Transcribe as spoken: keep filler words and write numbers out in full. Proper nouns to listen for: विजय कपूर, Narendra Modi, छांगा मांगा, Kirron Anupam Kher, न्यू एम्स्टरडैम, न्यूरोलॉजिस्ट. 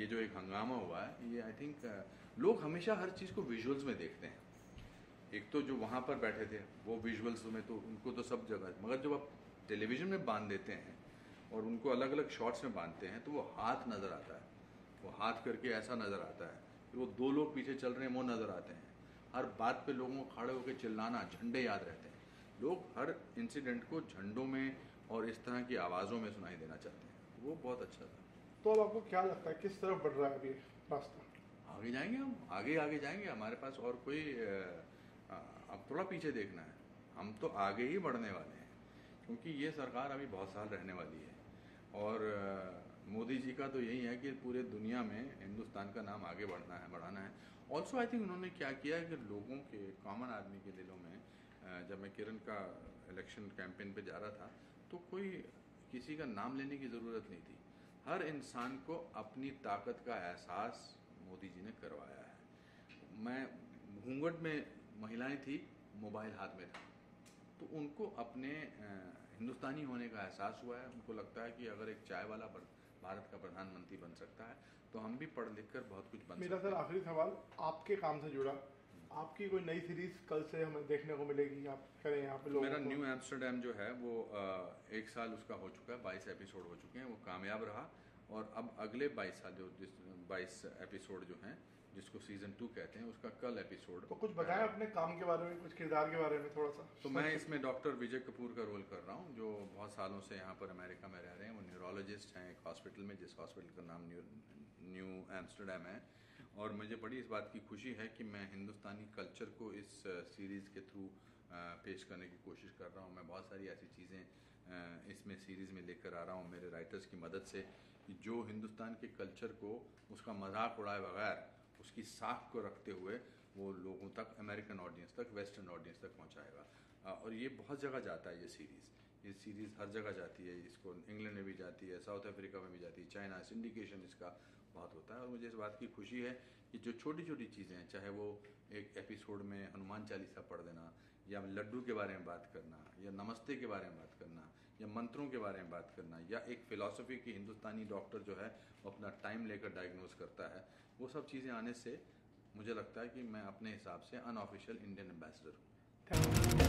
ये जो एक हंगामा हुआ है, ये आई थिंक लोग हमेशा हर चीज़ को विजुअल्स में देखते हैं। एक तो जो वहाँ पर बैठे थे वो विजुअल्स में, तो उनको तो सब जगह, मगर जब आप टेलीविज़न में बांध देते हैं और उनको अलग अलग शॉट्स में बांधते हैं तो वो हाथ नज़र आता है, वो हाथ करके ऐसा नज़र आता है, फिर वो दो लोग पीछे चल रहे हैं वो नज़र आते हैं। हर बात पे लोगों को खड़े होकर चिल्लाना, झंडे याद रहते हैं, लोग हर इंसिडेंट को झंडों में और इस तरह की आवाज़ों में सुनाई देना चाहते हैं। वो बहुत अच्छा था। तो अब आपको क्या लगता है किस तरफ बढ़ रहा है अभी रास्ता? आगे जाएंगे हम, आगे आगे जाएंगे, हमारे पास और कोई, अब थोड़ा पीछे देखना है, हम तो आगे ही बढ़ने वाले हैं क्योंकि ये सरकार अभी बहुत साल रहने वाली है। और मोदी जी का तो यही है कि पूरे दुनिया में हिंदुस्तान का नाम आगे बढ़ना है, बढ़ाना है। ऑल्सो आई थिंक उन्होंने क्या किया है कि लोगों के, कॉमन आदमी के दिलों में, जब मैं किरण का इलेक्शन कैंपेन पे जा रहा था तो कोई किसी का नाम लेने की ज़रूरत नहीं थी, हर इंसान को अपनी ताकत का एहसास मोदी जी ने करवाया है। मैं घूंघट में महिलाएँ थी, मोबाइल हाथ में था, तो उनको अपने हिंदुस्तानी होने का एहसास हुआ है। उनको लगता है कि अगर एक चाय वाला भारत का प्रधानमंत्री बन सकता है तो हम भी पढ़ लिख कर बहुत कुछ बन सकते हैं। मेरा सर आखिरी सवाल आपके काम से जुड़ा, आपकी कोई नई सीरीज कल से हमें देखने को मिलेगी, आप करें यहाँ पे लोगों को? मेरा न्यू एम्स्टरडैम जो है वो एक साल उसका हो चुका है, बाईस एपिसोड हो चुके हैं, वो कामयाब रहा। और अब अगले बाईस साल जो जिस बाईस एपिसोड जो हैं, जिसको सीजन टू कहते हैं, उसका कल एपिसोड। तो कुछ बताएं अपने काम के बारे में, कुछ किरदार के बारे में थोड़ा सा। तो मैं इसमें डॉक्टर विजय कपूर का रोल कर रहा हूँ, जो बहुत सालों से यहाँ पर अमेरिका में रह रहे हैं। वो न्यूरोलॉजिस्ट हैं एक हॉस्पिटल में, जिस हॉस्पिटल का नाम न्यू न्यू एम्स्टरडैम है। और मुझे बड़ी इस बात की खुशी है कि मैं हिंदुस्तानी कल्चर को इस सीरीज़ के थ्रू पेश करने की कोशिश कर रहा हूँ। मैं बहुत सारी ऐसी चीज़ें इसमें सीरीज़ में लेकर आ रहा हूँ मेरे राइटर्स की मदद से, जो हिंदुस्तान के कल्चर को उसका मजाक उड़ाए बगैर, उसकी साख को रखते हुए वो लोगों तक, अमेरिकन ऑडियंस तक, वेस्टर्न ऑडियंस तक पहुंचाएगा। और ये बहुत जगह जाता है, ये सीरीज़ ये सीरीज़ हर जगह जाती है, इसको इंग्लैंड में भी जाती है, साउथ अफ्रीका में भी जाती है, चाइना, सिंडिकेशन इसका बहुत होता है। और मुझे इस बात की खुशी है कि जो छोटी छोटी चीज़ें हैं, चाहे वो एक एपिसोड में हनुमान चालीसा पढ़ देना, या लड्डू के बारे में बात करना, या नमस्ते के बारे में बात करना, या मंत्रों के बारे में बात करना, या एक फ़िलासफ़ी की हिंदुस्तानी डॉक्टर जो है वो अपना टाइम लेकर डायग्नोज करता है, वो सब चीज़ें आने से मुझे लगता है कि मैं अपने हिसाब से अनऑफिशियल इंडियन एम्बेसडर हूँ।